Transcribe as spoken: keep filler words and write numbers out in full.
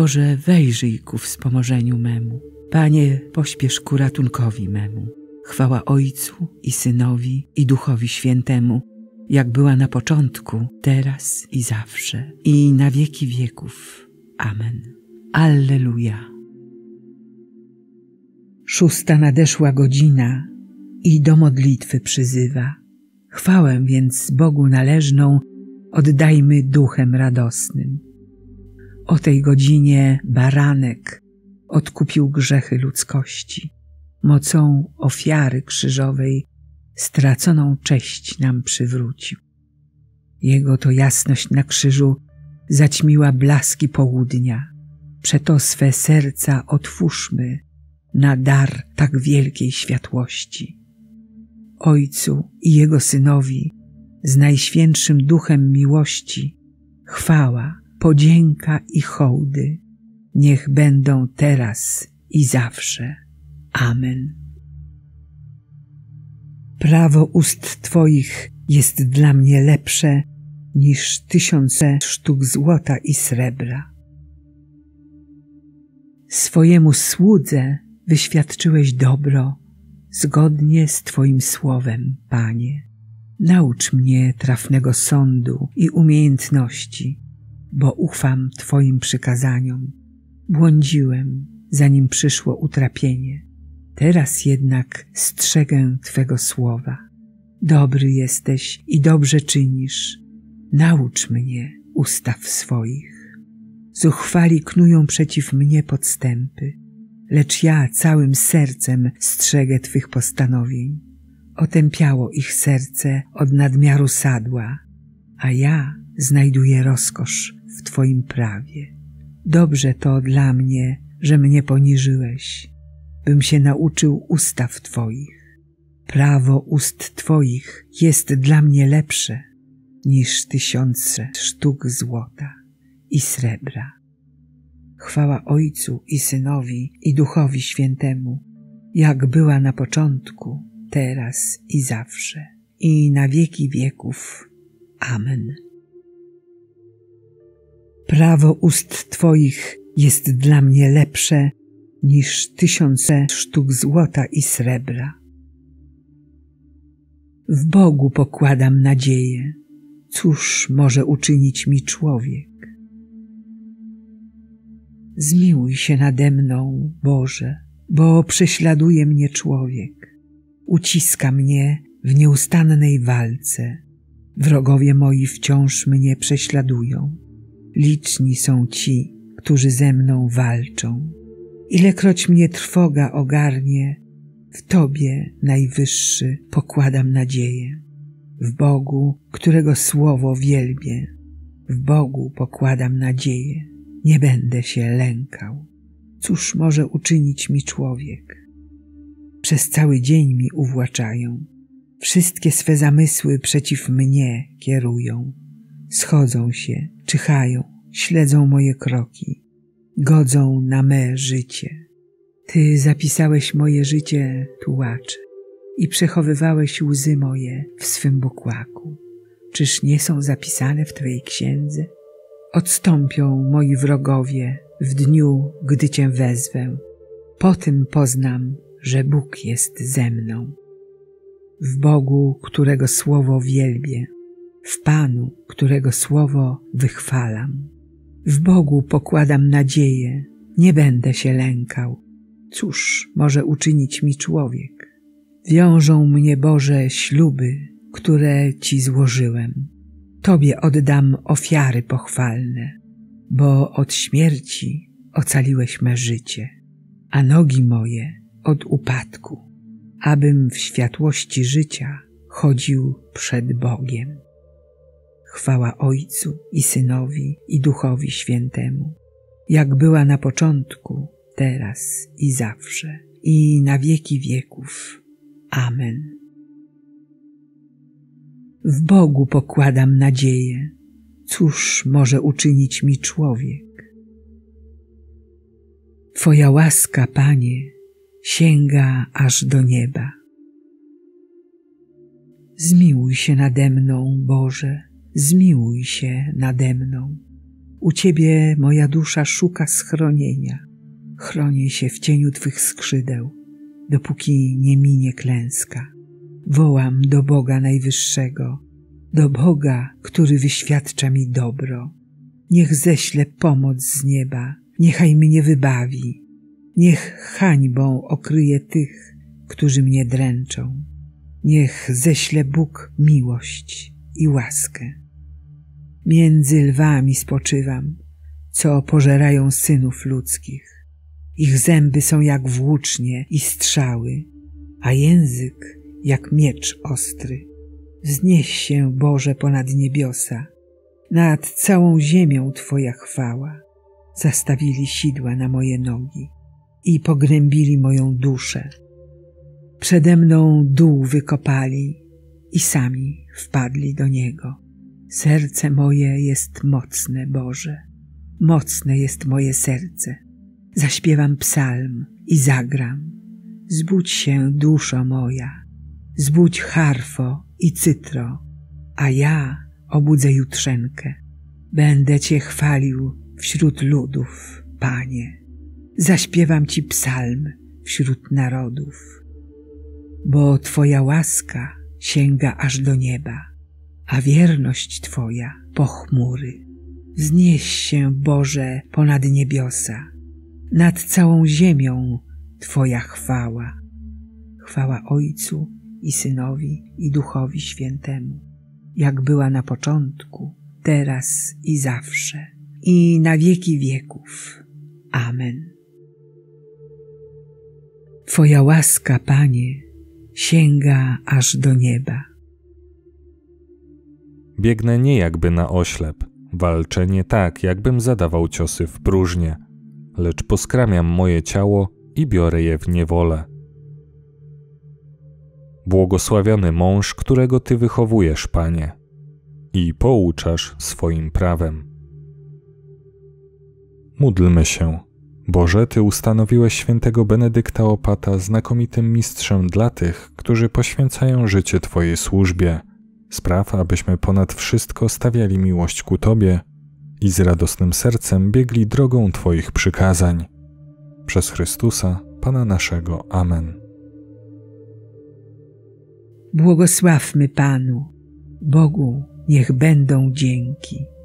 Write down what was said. Boże, wejrzyj ku wspomożeniu memu. Panie, pośpiesz ku ratunkowi memu. Chwała Ojcu i Synowi, i Duchowi Świętemu, jak była na początku, teraz i zawsze, i na wieki wieków. Amen. Alleluja. Szósta nadeszła godzina i do modlitwy przyzywa. Chwałę więc Bogu należną oddajmy duchem radosnym. O tej godzinie baranek odkupił grzechy ludzkości. Mocą ofiary krzyżowej straconą cześć nam przywrócił. Jego to jasność na krzyżu zaćmiła blaski południa. Przeto swe serca otwórzmy na dar tak wielkiej światłości. Ojcu i Jego Synowi z Najświętszym Duchem miłości chwała, podzięka i hołdy niech będą teraz i zawsze. Amen. Prawo ust Twoich jest dla mnie lepsze niż tysiące sztuk złota i srebra. Swojemu słudze wyświadczyłeś dobro zgodnie z Twoim słowem, Panie. Naucz mnie trafnego sądu i umiejętności, bo ufam Twoim przykazaniom. Błądziłem, zanim przyszło utrapienie. Teraz jednak strzegę Twego słowa. Dobry jesteś i dobrze czynisz. Naucz mnie ustaw swoich. Zuchwali knują przeciw mnie podstępy, lecz ja całym sercem strzegę Twych postanowień. Otępiało ich serce od nadmiaru sadła, a ja znajduję rozkosz w Twoim prawie. Dobrze to dla mnie, że mnie poniżyłeś, bym się nauczył ustaw Twoich. Prawo ust Twoich jest dla mnie lepsze niż tysiące sztuk złota i srebra. Chwała Ojcu i Synowi, i Duchowi Świętemu, jak była na początku, teraz i zawsze, i na wieki wieków. Amen. Prawo ust Twoich jest dla mnie lepsze niż tysiące sztuk złota i srebra. W Bogu pokładam nadzieję. Cóż może uczynić mi człowiek? Zmiłuj się nade mną, Boże, bo prześladuje mnie człowiek. Uciska mnie w nieustannej walce. Wrogowie moi wciąż mnie prześladują. Liczni są ci, którzy ze mną walczą. Ilekroć mnie trwoga ogarnie, w Tobie, Najwyższy, pokładam nadzieję. W Bogu, którego słowo wielbię, w Bogu pokładam nadzieję. Nie będę się lękał. Cóż może uczynić mi człowiek? Przez cały dzień mi uwłaczają. Wszystkie swe zamysły przeciw mnie kierują. Schodzą się, czyhają, śledzą moje kroki. Godzą na me życie. Ty zapisałeś moje życie, tułacze, i przechowywałeś łzy moje w swym bukłaku. Czyż nie są zapisane w Twojej księdze? Odstąpią moi wrogowie w dniu, gdy Cię wezwę. Po tym poznam, że Bóg jest ze mną. W Bogu, którego słowo wielbię, w Panu, którego słowo wychwalam. W Bogu pokładam nadzieję, nie będę się lękał. Cóż może uczynić mi człowiek? Wiążą mnie, Boże, śluby, które Ci złożyłem. Tobie oddam ofiary pochwalne, bo od śmierci ocaliłeś me życie, a nogi moje od upadku, abym w światłości życia chodził przed Bogiem. Chwała Ojcu i Synowi, i Duchowi Świętemu, jak była na początku, teraz i zawsze, i na wieki wieków. Amen. W Bogu pokładam nadzieję. Cóż może uczynić mi człowiek? Twoja łaska, Panie, sięga aż do nieba. Zmiłuj się nade mną, Boże, zmiłuj się nade mną. U Ciebie moja dusza szuka schronienia. Chronię się w cieniu Twych skrzydeł, dopóki nie minie klęska. Wołam do Boga Najwyższego, do Boga, który wyświadcza mi dobro. Niech ześle pomoc z nieba, niechaj mnie wybawi. Niech hańbą okryje tych, którzy mnie dręczą. Niech ześle Bóg miłość i łaskę. Między lwami spoczywam, co pożerają synów ludzkich. Ich zęby są jak włócznie i strzały, a język jak miecz ostry. Wznieś się, Boże, ponad niebiosa, nad całą ziemią Twoja chwała. Zastawili sidła na moje nogi i pognębili moją duszę. Przede mną dół wykopali i sami wpadli do niego. Serce moje jest mocne, Boże, mocne jest moje serce. Zaśpiewam psalm i zagram. Zbudź się, duszo moja, zbudź harfo i cytro, a ja obudzę jutrzenkę. Będę Cię chwalił wśród ludów, Panie. Zaśpiewam Ci psalm wśród narodów. Bo Twoja łaska sięga aż do nieba, a wierność Twoja po chmury. Wznieś się, Boże, ponad niebiosa, nad całą ziemią Twoja chwała. Chwała Ojcu i Synowi, i Duchowi Świętemu, jak była na początku, teraz i zawsze, i na wieki wieków. Amen. Twoja łaska, Panie, sięga aż do nieba. Biegnę nie jakby na oślep, walczę nie tak, jakbym zadawał ciosy w próżnię, lecz poskramiam moje ciało i biorę je w niewolę. Błogosławiony mąż, którego Ty wychowujesz, Panie, i pouczasz swoim prawem. Módlmy się. Boże, Ty ustanowiłeś świętego Benedykta Opata znakomitym mistrzem dla tych, którzy poświęcają życie Twojej służbie. Spraw, abyśmy ponad wszystko stawiali miłość ku Tobie i z radosnym sercem biegli drogą Twoich przykazań. Przez Chrystusa, Pana naszego. Amen. Błogosławmy Panu, Bogu niech będą dzięki.